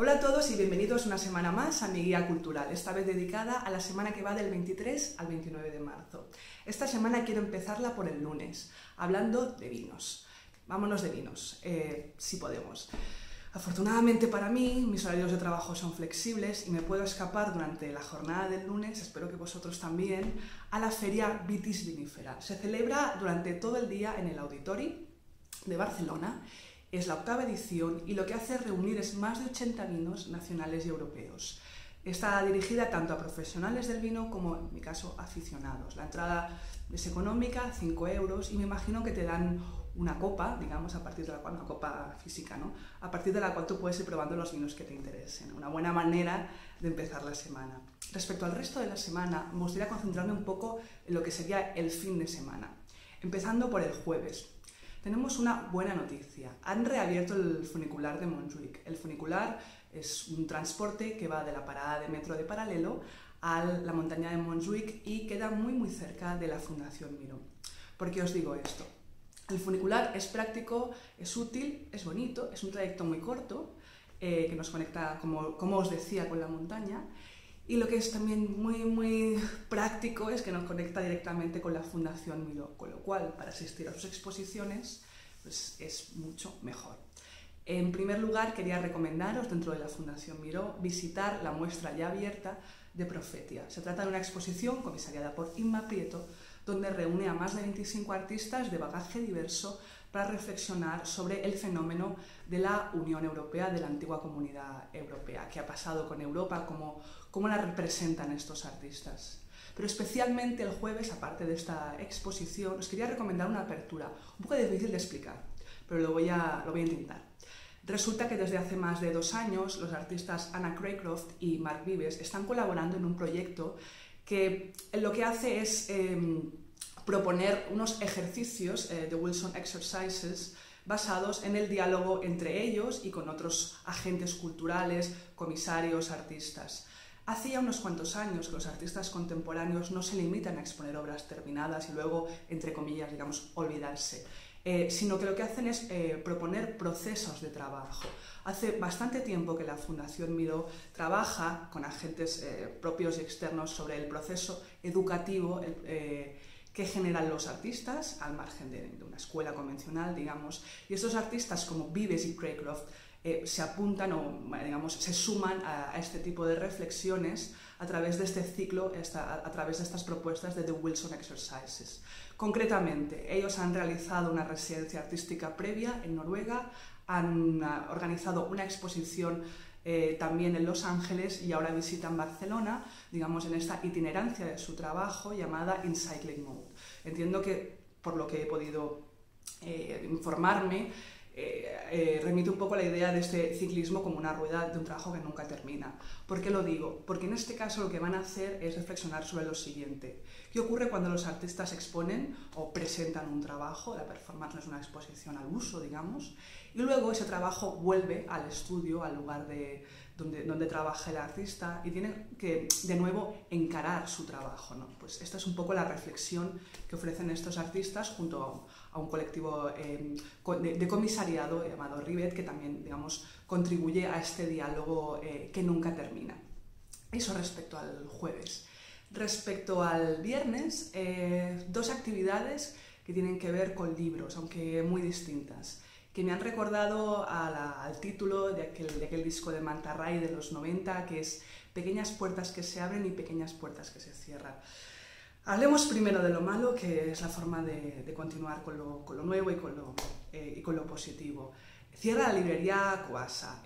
Hola a todos y bienvenidos una semana más a mi guía cultural, esta vez dedicada a la semana que va del 23 al 29 de marzo. Esta semana quiero empezarla por el lunes, hablando de vinos. Vámonos de vinos, si podemos. Afortunadamente para mí, mis horarios de trabajo son flexibles y me puedo escapar durante la jornada del lunes, espero que vosotros también, a la Feria Vitis Vinífera. Se celebra durante todo el día en el Auditori de Barcelona. Es la octava edición y lo que hace reunir es más de 80 vinos nacionales y europeos. Está dirigida tanto a profesionales del vino como, en mi caso, aficionados. La entrada es económica, 5 euros, y me imagino que te dan una copa, digamos, a partir de la cual, una copa física, ¿no? A partir de la cual tú puedes ir probando los vinos que te interesen. Una buena manera de empezar la semana. Respecto al resto de la semana, me gustaría concentrarme un poco en lo que sería el fin de semana. Empezando por el jueves. Tenemos una buena noticia. Han reabierto el funicular de Montjuïc. El funicular es un transporte que va de la parada de metro de Paral·lelo a la montaña de Montjuïc y queda muy cerca de la Fundación Miró. ¿Por qué os digo esto? El funicular es práctico, es útil, es bonito, es un trayecto muy corto que nos conecta, como os decía, con la montaña. Y lo que es también muy práctico es que nos conecta directamente con la Fundación Miró, con lo cual para asistir a sus exposiciones pues es mucho mejor. En primer lugar, quería recomendaros, dentro de la Fundación Miró, visitar la muestra ya abierta de Profetia. Se trata de una exposición comisariada por Inma Prieto, donde reúne a más de 25 artistas de bagaje diverso para reflexionar sobre el fenómeno de la Unión Europea, de la antigua Comunidad Europea, qué ha pasado con Europa, cómo la representan estos artistas. Pero especialmente el jueves, aparte de esta exposición, os quería recomendar una apertura, un poco difícil de explicar, pero lo voy a intentar. Resulta que desde hace más de 2 años los artistas Anna Craycroft y Marc Vives están colaborando en un proyecto que lo que hace es proponer unos ejercicios, The Wilson Exercises, basados en el diálogo entre ellos y con otros agentes culturales, comisarios, artistas. Hace ya unos cuantos años que los artistas contemporáneos no se limitan a exponer obras terminadas y luego, entre comillas, digamos, olvidarse, sino que lo que hacen es proponer procesos de trabajo. Hace bastante tiempo que la Fundación Miró trabaja con agentes propios y externos sobre el proceso educativo que generan los artistas al margen de una escuela convencional, digamos, y estos artistas como Vives y Craycroft se apuntan o, digamos, se suman a este tipo de reflexiones a través de este ciclo, a través de estas propuestas de The Wilson Exercises. Concretamente, ellos han realizado una residencia artística previa en Noruega, han organizado una exposición también en Los Ángeles y ahora visitan Barcelona, digamos, en esta itinerancia de su trabajo llamada In Cycling Mode. Entiendo que, por lo que he podido informarme, remite un poco a la idea de este ciclismo como una rueda de un trabajo que nunca termina. ¿Por qué lo digo? Porque en este caso lo que van a hacer es reflexionar sobre lo siguiente. ¿Qué ocurre cuando los artistas exponen o presentan un trabajo? La performance no es una exposición al uso, digamos, y luego ese trabajo vuelve al estudio, al lugar donde trabaja el artista y tiene que, de nuevo, encarar su trabajo, ¿no? Pues esta es un poco la reflexión que ofrecen estos artistas junto a un colectivo de comisariado llamado Rivet, que también, digamos, contribuye a este diálogo que nunca termina. Eso respecto al jueves. Respecto al viernes, 2 actividades que tienen que ver con libros, aunque muy distintas, que me han recordado al título de aquel disco de Mantarray de los 90, que es Pequeñas puertas que se abren y pequeñas puertas que se cierran. Hablemos primero de lo malo, que es la forma de continuar con lo nuevo y con lo positivo. Cierra la librería Kowasa.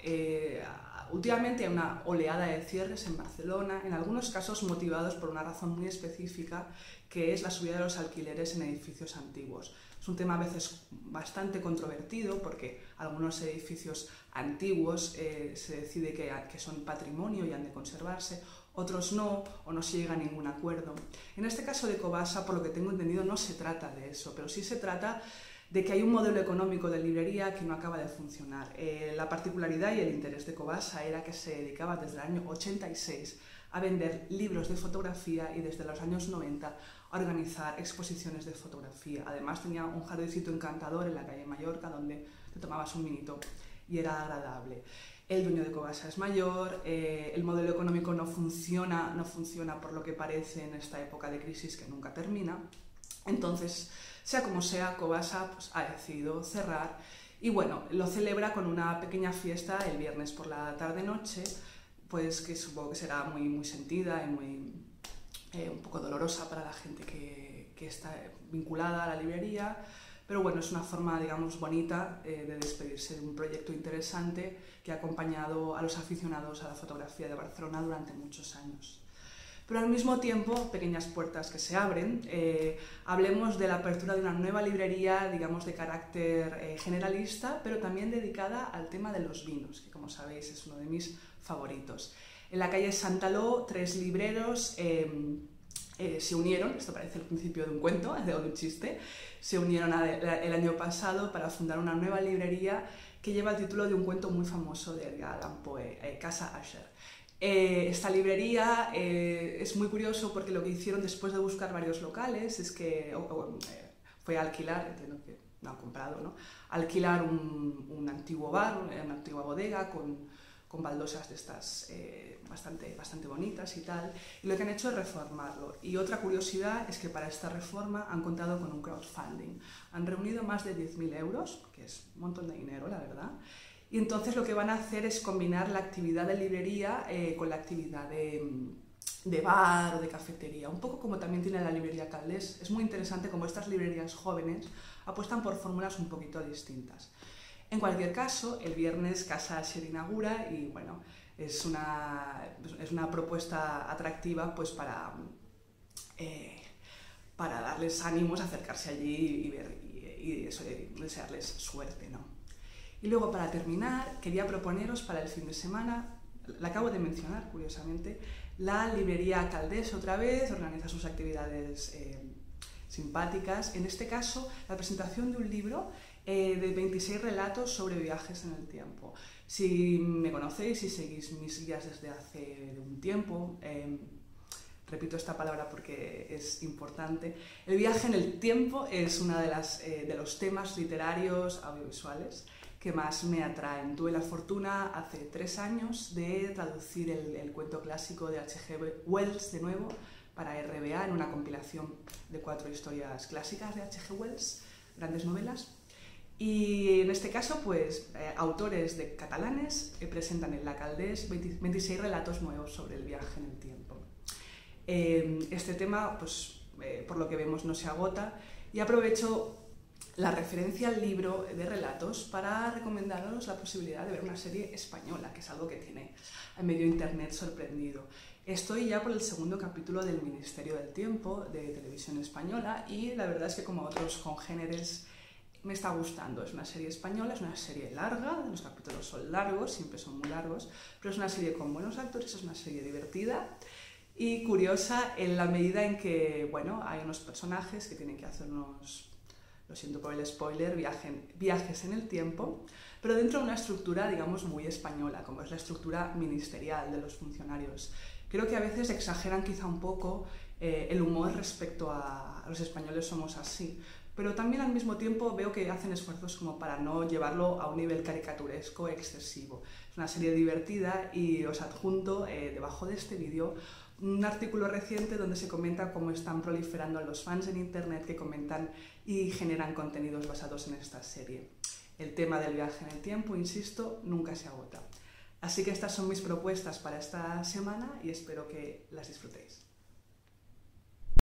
Últimamente hay una oleada de cierres en Barcelona, en algunos casos motivados por una razón muy específica, que es la subida de los alquileres en edificios antiguos. Es un tema a veces bastante controvertido porque algunos edificios antiguos se decide que son patrimonio y han de conservarse, otros no, o no se llega a ningún acuerdo. En este caso de Kowasa, por lo que tengo entendido, no se trata de eso, pero sí se trata de que hay un modelo económico de librería que no acaba de funcionar. La particularidad y el interés de Kowasa era que se dedicaba desde el año 86 a vender libros de fotografía y desde los años 90 a organizar exposiciones de fotografía. Además tenía un jardincito encantador en la calle Mallorca donde te tomabas un vinito y era agradable. el dueño de Kowasa es mayor, el modelo económico no funciona por lo que parece en esta época de crisis que nunca termina. Entonces, sea como sea, Kowasa pues, ha decidido cerrar y bueno, lo celebra con una pequeña fiesta el viernes por la tarde-noche, pues que supongo que será muy sentida y muy un poco dolorosa para la gente que está vinculada a la librería. Pero bueno, es una forma, digamos, bonita de despedirse de un proyecto interesante que ha acompañado a los aficionados a la fotografía de Barcelona durante muchos años. Pero al mismo tiempo, pequeñas puertas que se abren. Hablemos de la apertura de una nueva librería, digamos, de carácter generalista, pero también dedicada al tema de los vinos, que como sabéis es uno de mis favoritos. En la calle Santaló, tres libreros se unieron, esto parece el principio de un cuento, de un chiste, se unieron el año pasado para fundar una nueva librería que lleva el título de un cuento muy famoso de Edgar Allan Poe, Casa Usher. Esta librería es muy curioso porque lo que hicieron después de buscar varios locales es que fue alquilar, entiendo que no han comprado, ¿no? Alquilar un antiguo bar, una antigua bodega con baldosas de estas bastante bonitas y tal, y lo que han hecho es reformarlo. Y otra curiosidad es que para esta reforma han contado con un crowdfunding. Han reunido más de 10.000 euros, que es un montón de dinero, la verdad, y entonces lo que van a hacer es combinar la actividad de librería con la actividad de bar o de cafetería, un poco como también tiene la librería Calders. Es muy interesante como estas librerías jóvenes apuestan por fórmulas un poquito distintas. En cualquier caso, el viernes Casa Usher inaugura y bueno, es una propuesta atractiva pues para darles ánimos, acercarse allí y ver, y eso, desearles suerte, ¿no? Y luego para terminar, quería proponeros para el fin de semana, la acabo de mencionar curiosamente, la librería Calders otra vez organiza sus actividades simpáticas, en este caso la presentación de un libro de 26 relatos sobre viajes en el tiempo. Si me conocéis, si seguís mis guías desde hace un tiempo, repito esta palabra porque es importante, el viaje en el tiempo es uno de los temas literarios audiovisuales que más me atraen. Tuve la fortuna hace 3 años de traducir el cuento clásico de H.G. Wells de nuevo para RBA en una compilación de 4 historias clásicas de H.G. Wells, grandes novelas. Y en este caso, pues, autores de catalanes presentan en la Calders 26 relatos nuevos sobre el viaje en el tiempo. Este tema, pues, por lo que vemos, no se agota y aprovecho la referencia al libro de relatos para recomendaros la posibilidad de ver una serie española, que es algo que tiene a medio internet sorprendido. Estoy ya por el 2º capítulo del Ministerio del Tiempo de Televisión Española y la verdad es que, como otros congéneres, me está gustando. Es una serie española, es una serie larga, los capítulos son largos, siempre son muy largos, pero es una serie con buenos actores, es una serie divertida y curiosa en la medida en que, bueno, hay unos personajes que tienen que hacer unos, lo siento por el spoiler, viajes en el tiempo, pero dentro de una estructura, digamos, muy española, como es la estructura ministerial de los funcionarios. Creo que a veces exageran quizá un poco el humor respecto a los españoles somos así, pero también al mismo tiempo veo que hacen esfuerzos como para no llevarlo a un nivel caricaturesco excesivo. Es una serie divertida y os adjunto debajo de este vídeo un artículo reciente donde se comenta cómo están proliferando los fans en internet que comentan y generan contenidos basados en esta serie. El tema del viaje en el tiempo, insisto, nunca se agota. Así que estas son mis propuestas para esta semana y espero que las disfrutéis.